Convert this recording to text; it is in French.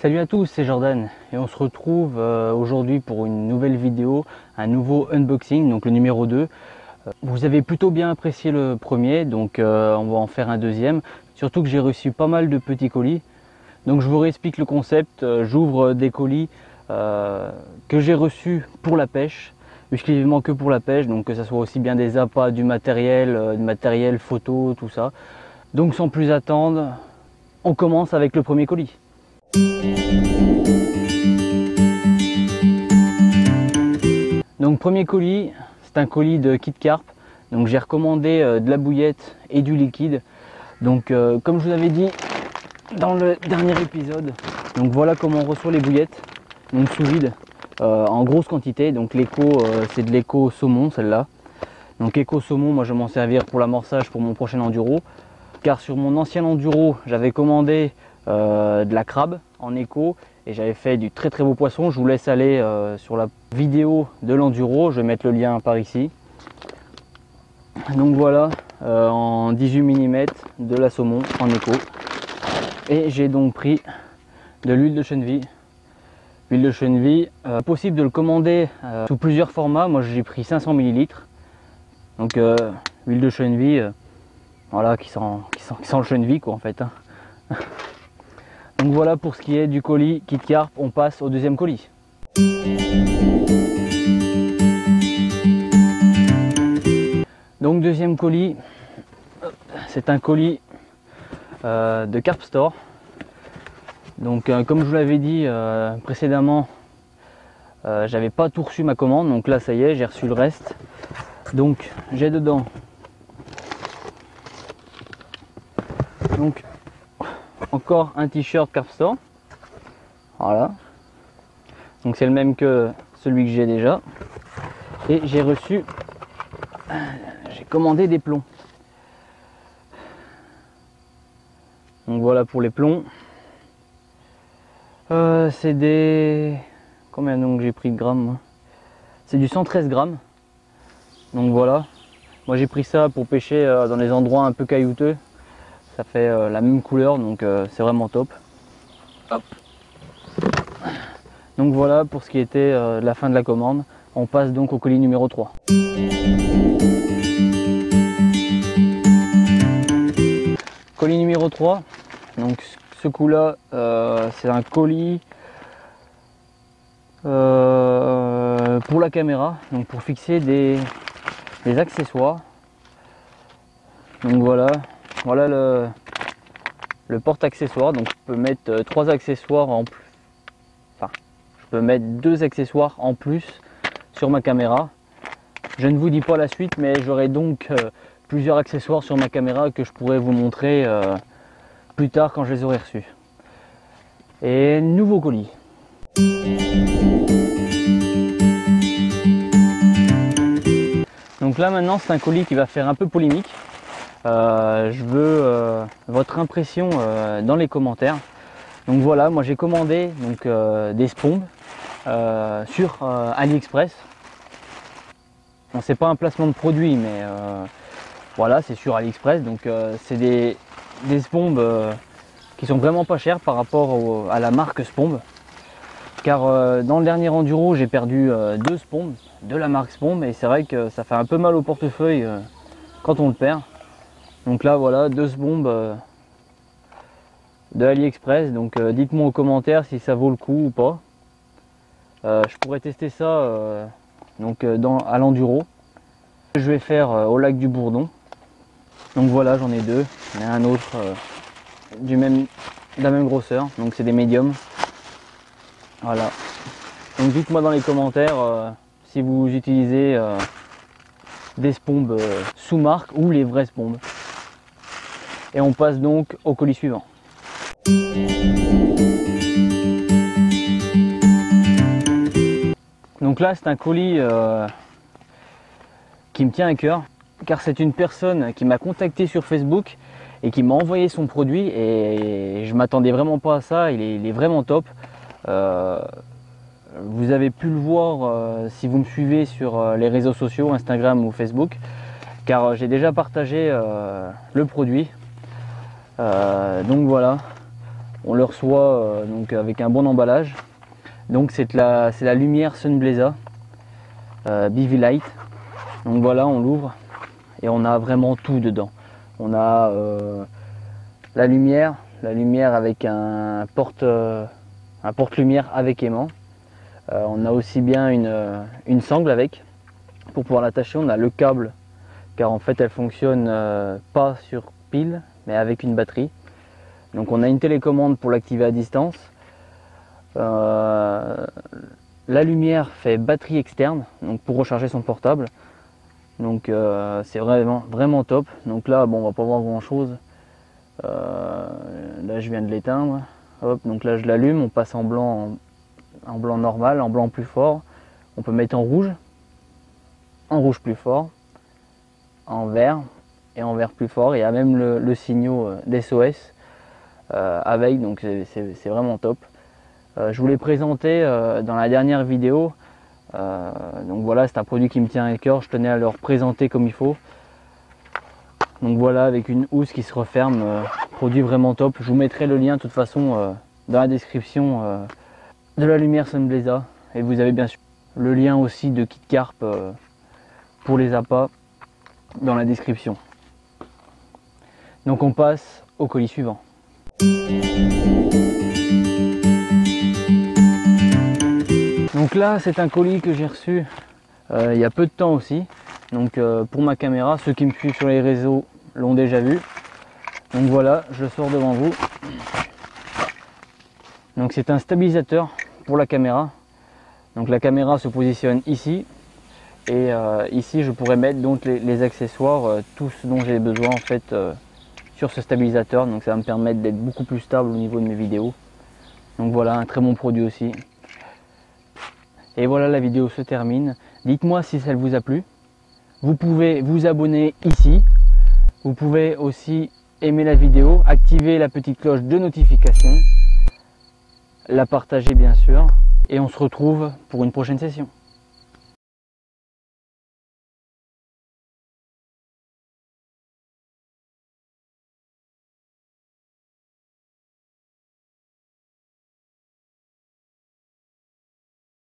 Salut à tous, c'est Jordan et on se retrouve aujourd'hui pour une nouvelle vidéo, un nouveau unboxing, donc le numéro 2. Vous avez plutôt bien apprécié le premier, donc on va en faire un deuxième. Surtout que j'ai reçu pas mal de petits colis. Donc je vous réexplique le concept, j'ouvre des colis que j'ai reçus pour la pêche, exclusivement que pour la pêche, donc que ce soit aussi bien des appâts, du matériel photo, tout ça. Donc sans plus attendre, on commence avec le premier colis. Donc premier colis, c'est un colis de Kit Carp. Donc j'ai recommandé de la bouillette et du liquide. Donc comme je vous avais dit dans le dernier épisode, donc voilà comment on reçoit les bouillettes, donc sous vide, en grosse quantité. Donc l'éco, c'est de l'éco saumon celle-là. Donc éco saumon, moi je vais m'en servir pour l'amorçage pour mon prochain enduro. Car sur mon ancien enduro, j'avais commandé de la crabe en écho et j'avais fait du très beau poisson. Je vous laisse aller sur la vidéo de l'enduro, je vais mettre le lien par ici. Donc voilà, en 18 mm de la saumon en écho, et j'ai donc pris de l'huile de chènevis. Huile de chènevis, possible de le commander sous plusieurs formats. Moi j'ai pris 500 ml, donc huile de chènevis, voilà, qui sent le chènevis quoi en fait, hein. Donc voilà pour ce qui est du colis Kit Carp, on passe au deuxième colis. Donc deuxième colis, c'est un colis de Carp Store. Donc comme je vous l'avais dit précédemment, j'avais pas tout reçu ma commande, donc là ça y est, j'ai reçu le reste. Donc j'ai dedans donc encore un t-shirt Carp Store, voilà, donc c'est le même que celui que j'ai déjà, et j'ai reçu, j'ai commandé des plombs, donc voilà pour les plombs. C'est des, combien donc j'ai pris de grammes, c'est du 113 g, donc voilà, moi j'ai pris ça pour pêcher dans les endroits un peu caillouteux. Ça fait la même couleur, donc c'est vraiment top. Hop. Donc voilà pour ce qui était la fin de la commande. On passe donc au colis numéro 3. Colis numéro 3. Donc ce coup là, c'est un colis pour la caméra, donc pour fixer des accessoires. Donc voilà. Voilà le porte-accessoires, donc je peux mettre 3 accessoires en plus, enfin je peux mettre 2 accessoires en plus sur ma caméra. Je ne vous dis pas la suite, mais j'aurai donc plusieurs accessoires sur ma caméra que je pourrai vous montrer plus tard quand je les aurai reçus. Et nouveau colis. Donc là maintenant c'est un colis qui va faire un peu polémique. Je veux votre impression dans les commentaires. Donc voilà, moi j'ai commandé donc, des Spomb sur AliExpress. Bon, c'est pas un placement de produit, mais voilà, c'est sur AliExpress. Donc c'est des Spomb qui sont vraiment pas chers par rapport à la marque Spomb. Car dans le dernier enduro, j'ai perdu 2 Spomb de la marque Spomb, et c'est vrai que ça fait un peu mal au portefeuille quand on le perd. Donc là voilà, 2 Spomb de AliExpress, donc dites-moi en commentaire si ça vaut le coup ou pas. Je pourrais tester ça donc, à l'enduro. Je vais faire au lac du Bourdon. Donc voilà, j'en ai 2. Il y en a un autre de la même grosseur, donc c'est des médiums. Voilà. Donc dites-moi dans les commentaires si vous utilisez des Spomb sous marque ou les vrais Spomb. Et on passe donc au colis suivant. Donc là c'est un colis qui me tient à cœur, car c'est une personne qui m'a contacté sur Facebook et qui m'a envoyé son produit, et je m'attendais vraiment pas à ça. Il est vraiment top. Vous avez pu le voir si vous me suivez sur les réseaux sociaux, Instagram ou Facebook, car j'ai déjà partagé le produit. Donc voilà, On le reçoit donc avec un bon emballage. Donc c'est la lumière Sunblesa BV Light. Donc voilà, on l'ouvre et on a vraiment tout dedans. On a la lumière avec un porte-lumière avec aimant. On a aussi bien une sangle avec pour pouvoir l'attacher. On a le câble, car en fait elle fonctionne pas sur pile mais avec une batterie. Donc on a une télécommande pour l'activer à distance. La lumière fait batterie externe, donc pour recharger son portable. Donc c'est vraiment top. Donc là bon, on va pas voir grand chose. Là je viens de l'éteindre. Hop, donc là je l'allume, on passe en blanc, en blanc normal, en blanc plus fort. On peut mettre en rouge plus fort, en vert et en vert plus fort. Il y a même le signal d'SOS avec, donc c'est vraiment top. Je vous l'ai présenté dans la dernière vidéo. Donc voilà, c'est un produit qui me tient à cœur. Je tenais à le représenter comme il faut. Donc voilà, avec une housse qui se referme, produit vraiment top. Je vous mettrai le lien de toute façon dans la description de la lumière Sunblesa, et vous avez bien sûr le lien aussi de Kit Carp pour les appâts dans la description. Donc on passe au colis suivant. Donc là c'est un colis que j'ai reçu il y a peu de temps aussi. Donc pour ma caméra, ceux qui me suivent sur les réseaux l'ont déjà vu. Donc voilà, je le sors devant vous. Donc c'est un stabilisateur pour la caméra. Donc la caméra se positionne ici. Et ici je pourrais mettre donc les accessoires, tout ce dont j'ai besoin en fait sur ce stabilisateur. Donc ça va me permettre d'être beaucoup plus stable au niveau de mes vidéos. Donc voilà, un très bon produit aussi. Et voilà, la vidéo se termine. Dites-moi si celle vous a plu. Vous pouvez vous abonner ici. Vous pouvez aussi aimer la vidéo, activer la petite cloche de notification, la partager bien sûr. Et on se retrouve pour une prochaine session.